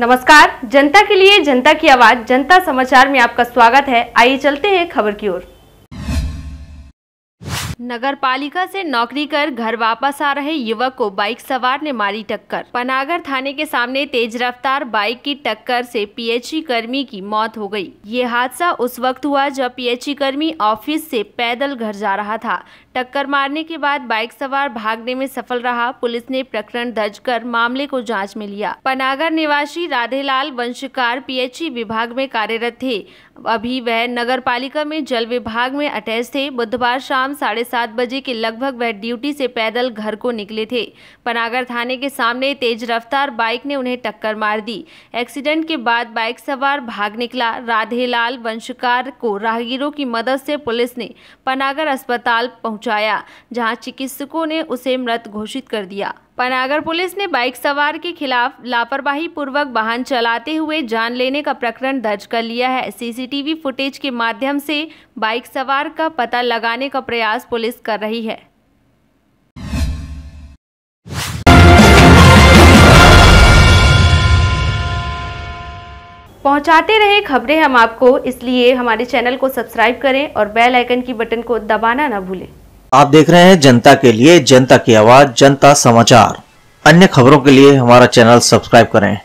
नमस्कार, जनता के लिए जनता की आवाज जनता समाचार में आपका स्वागत है। आइए चलते हैं खबर की ओर। नगरपालिका से नौकरी कर घर वापस आ रहे युवक को बाइक सवार ने मारी टक्कर। पनागर थाने के सामने तेज रफ्तार बाइक की टक्कर से PHE कर्मी की मौत हो गई। ये हादसा उस वक्त हुआ जब PHE कर्मी ऑफिस से पैदल घर जा रहा था। टक्कर मारने के बाद बाइक सवार भागने में सफल रहा। पुलिस ने प्रकरण दर्ज कर मामले को जांच में लिया। पनागर निवासी राधेलाल वंशकार PHE विभाग में कार्यरत थे। अभी वह नगरपालिका में जल विभाग में अटैच थे। बुधवार शाम 7:30 बजे के लगभग वह ड्यूटी से पैदल घर को निकले थे। पनागर थाने के सामने तेज रफ्तार बाइक ने उन्हें टक्कर मार दी। एक्सीडेंट के बाद बाइक सवार भाग निकला। राधेलाल वंशकार को राहगीरों की मदद से पुलिस ने पनागर अस्पताल पहुंचाया, जहां चिकित्सकों ने उसे मृत घोषित कर दिया। पनागर पुलिस ने बाइक सवार के खिलाफ लापरवाही पूर्वक वाहन चलाते हुए जान लेने का प्रकरण दर्ज कर लिया है। CCTV फुटेज के माध्यम से बाइक सवार का पता लगाने का प्रयास पुलिस कर रही है। पहुंचाते रहे खबरें हम आपको, इसलिए हमारे चैनल को सब्सक्राइब करें और बेल आइकन की बटन को दबाना न भूलें। आप देख रहे हैं जनता के लिए जनता की आवाज जनता समाचार। अन्य खबरों के लिए हमारा चैनल सब्सक्राइब करें।